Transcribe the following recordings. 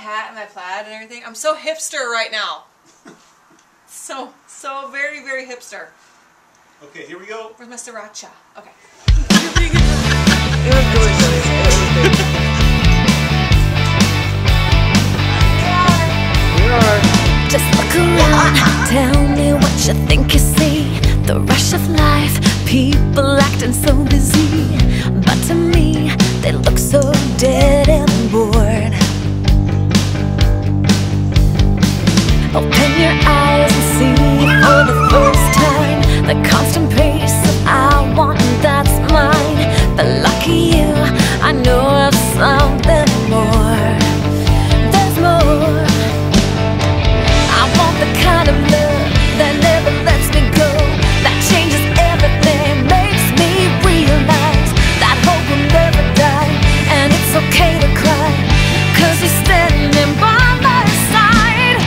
hat and my plaid and everything. I'm so hipster right now. So very, very hipster. Okay, here we go. Where's my sriracha? Okay. Just look around, tell me what you think you see. The rush of life, people acting so busy, but to me, they look so dead and bored. Open your eyes and see for the first time the constant pace that I want, that's mine. But lucky you, I know of something more. There's more. I want the kind of love that never lets me go, that changes everything, makes me realize that hope will never die, and it's okay to cry, 'cause you're standing by my side.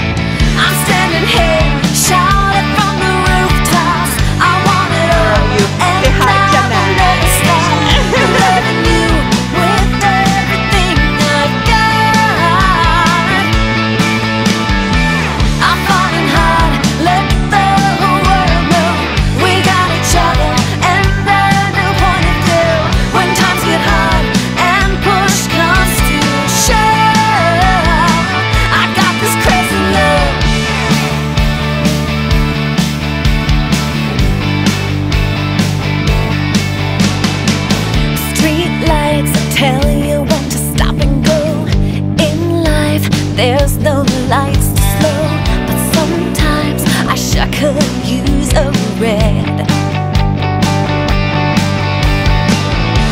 I'm standing here, shouting from the rooftops, I want it all, and I will never stop loving you with everything I've got. I'm falling hard, let the whole world know we got each other, and there's no point of view. When times get hard and push comes to shove, I got this crazy love. Street lights tell you when to stop and go. In life, there's no lights to slow, but sometimes I sure could use a red.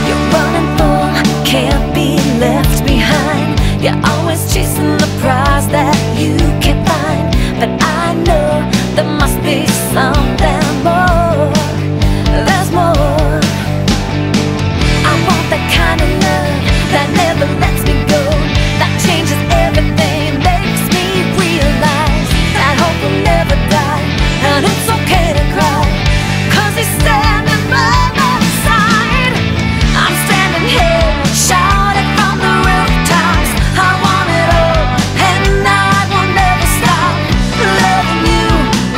You're running full, can't be left behind. You're always chasing the prize that you can't find, but I know there must be something more. There's more. I want that kind of love that never lets me go, that changes everything, makes me realize that hope will never die, and it's okay to cry, 'cause he's standing by my side. I'm standing here, shouting from the rooftops, I want it all, and I will never stop loving you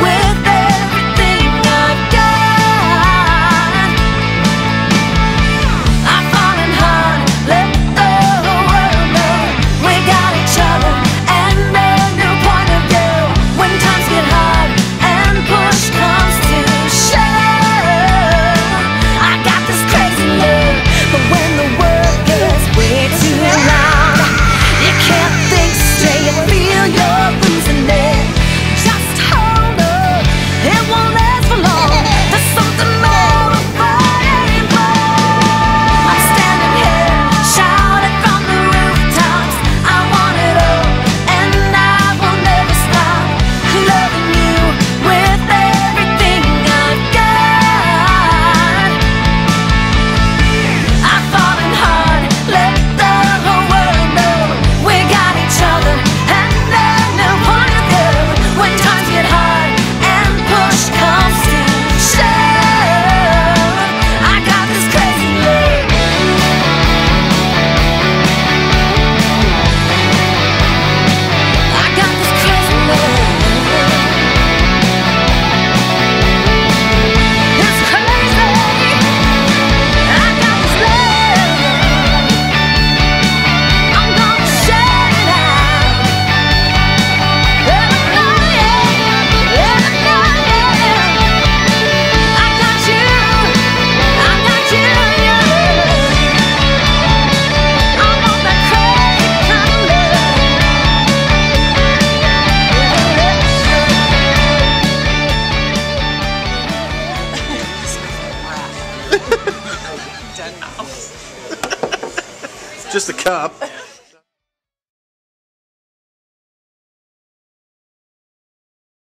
with everything I've got. I'm falling hard, let the whole world know we got each other, and there's no point of view. When times get hard and push comes to shove, I got this crazy love. But when the world gets way too loud, you can't think straight, you feel you're losing it. Just hold up, it won't last for long. There's something more about it all. I'm standing here, shouting from the rooftops, I want it all, and I will never stop loving you with everything I've got. I've fallen hard, let the whole world know we got each other, and there's no point of view. When times get hard and push comes to shove, I got this crazy love. I got this crazy love. It's crazy. I got this love. I'm gonna shut it out. Everybody, I got you. I got you, yeah. I want that crazy kind of Just a cup.